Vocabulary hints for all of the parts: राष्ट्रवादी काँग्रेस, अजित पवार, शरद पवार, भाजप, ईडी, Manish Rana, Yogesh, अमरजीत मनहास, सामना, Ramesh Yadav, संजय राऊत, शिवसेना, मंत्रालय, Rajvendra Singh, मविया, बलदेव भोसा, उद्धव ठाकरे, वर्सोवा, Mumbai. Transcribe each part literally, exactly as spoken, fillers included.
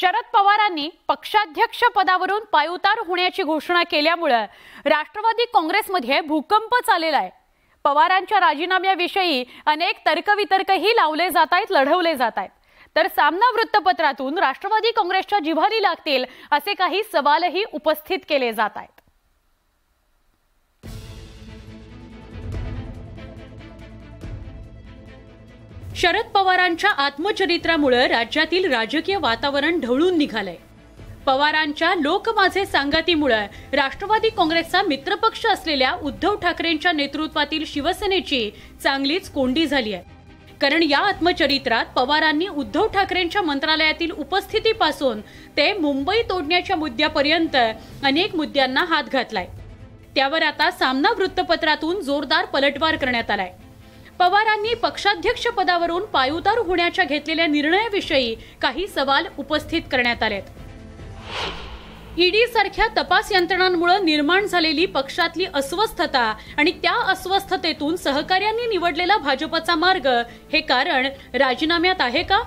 शरद पवारांनी पक्षाध्यक्ष पदावरून पायउतार होण्याची घोषणा केल्यामुळे राष्ट्रवादी काँग्रेसमध्ये भूकंप चाललेला आहे। पवारांच्या राजीनाम्याविषयी अनेक तर्कवितर्कही लावले जात आहेत, लढवले जात आहेत। तर सामना वृत्तपत्रातून राष्ट्रवादी काँग्रेसच्या जिव्हारी लागतील असे काही सवालही उपस्थित केले जात आहेत। शरद पवारांच्या आत्मचरित्रामुळे राज्यातील राजकीय वातावरण ढवळून निघाले। पवारांच्या लोक माझे सांगातीमुळे राष्ट्रवादी काँग्रेसचा मित्रपक्ष असलेल्या उद्धव ठाकरेंच्या नेतृत्वातील शिवसेनेची चांगलीच कोंडी झाली आहे। कारण या आत्मचरित्रात पवारांनी उद्धव ठाकरेंच्या मंत्रालयातील उपस्थितीपासून ते मुंबई तोडण्याच्या मुद्द्यापर्यंत अनेक मुद्द्यांना हात घातलाय। त्यावर आता सामना वृत्तपत्रातून जोरदार पलटवार करण्यात आलाय। पवारांनी पक्षाध्यक्ष पदावरून पायउतार होण्याच्या घेतलेल्या निर्णयाविषयी काही सवाल उपस्थित करण्यात आलेत। ईडी सारख्या तपास यंत्रणांमुळे निर्माण झालेली पक्षातली अस्वस्थता आणि त्या अस्वस्थतेतून सहकाऱ्यांनी निवडलेला भाजपचा मार्ग हे कारण राजीनाम्यात आहे का?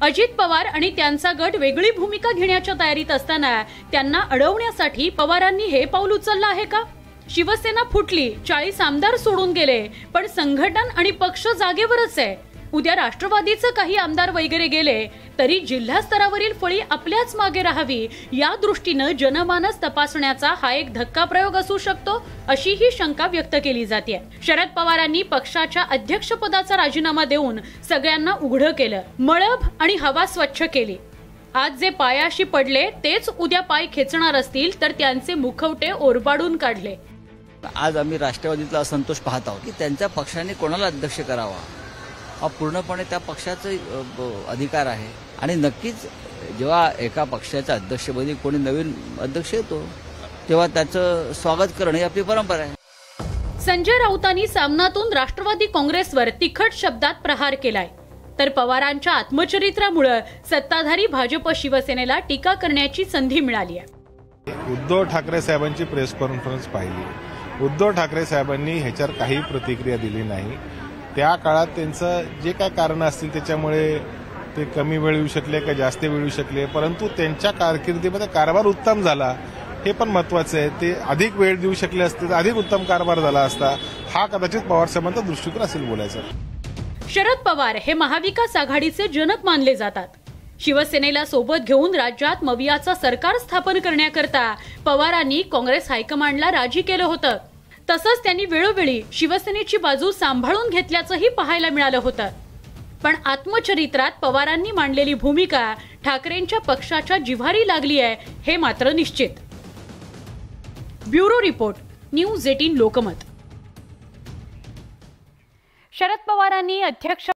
अजित पवार आणि त्यांचा गट वेगळी भूमिका घेण्याच्या तयारीत असताना त्यांना अडवण्यासाठी पवारांनी हे पाऊल उचललं आहे का? शिवसेना फुटली, चाळीस आमदार सोडून गेले, पण संघटन आणि पक्ष जागेवरच आहे। उद्या राष्ट्रवादीचं काही आमदार वगैरे गेले तरी जिल्हा स्तरावरील फळी आपल्याच मागे राहावी या दृष्टीनं जनमानस तपासण्याचा हा एक धक्का प्रयोग असू शकतो, अशी ही शंका व्यक्त केली जाते। शरद पवारांनी पक्षाच्या अध्यक्षपदाचा राजीनामा देऊन सगळ्यांना उघडं केलं, मळभ आणि हवा स्वच्छ केली। आज जे पायाशी पडले तेच उद्या पाय खेचणार असतील तर त्यांचे मुखवटे ओरबाडून काढले। आज आम्ही राष्ट्रवादीतला असंतोष पाहत आहोत की त्यांच्या पक्षाने कोणाला अध्यक्ष करावा हा पूर्णपणे त्या पक्षाचा अधिकार आहे। आणि नक्कीच जेव्हा एका पक्षाच्या अध्यक्षपदी कोणी नवीन अध्यक्ष येतो तेव्हा त्याचं स्वागत करणे ही आपली परंपरा आहे। संजय राऊतांनी सामनातून राष्ट्रवादी काँग्रेसवर तिखट शब्दात प्रहार केलाय। तर पवारांच्या आत्मचरित्रामुळे सत्ताधारी भाजप शिवसेनेला टीका करण्याची संधी मिळाली आहे। उद्धव ठाकरे साहेबांची प्रेस कॉन्फरन्स पाहिली, उद्धव ठाकरे साहेबांनी ह्याच्यावर काही प्रतिक्रिया दिली नाही। त्या काळात त्यांचं जे काही कारण असतील त्याच्यामुळे ते कमी वेळ येऊ शकले का जास्त वेळ येऊ शकले, परंतु त्यांच्या कारकिर्दीमध्ये कारभार उत्तम झाला हे पण महत्वाचं आहे। ते अधिक वेळ देऊ शकले असते तर अधिक उत्तम कारभार झाला असता, हा कदाचित पवार साहेबांचा दृष्टिकोन असेल बोलायचा। शरद पवार हे महाविकास आघाडीचे जनक मानले जातात। शिवसेनेला सोबत घेऊन राज्यात मवियाचं सरकार स्थापन करण्याकरता पवारांनी काँग्रेस हायकमांडला राजी केलं होतं। तसंच त्यांनी वेळोवेळी शिवसेनेची बाजू सांभाळून घेतल्याचंही पाहायला मिळालं होतं। पण आत्मचरित्रात पवारांनी मांडलेली भूमिका ठाकरेंच्या पक्षाच्या जिव्हारी लागली आहे हे मात्र निश्चित। Bureau report, news eighteen Lokmat. Sharad पवारांनी अध्यक्ष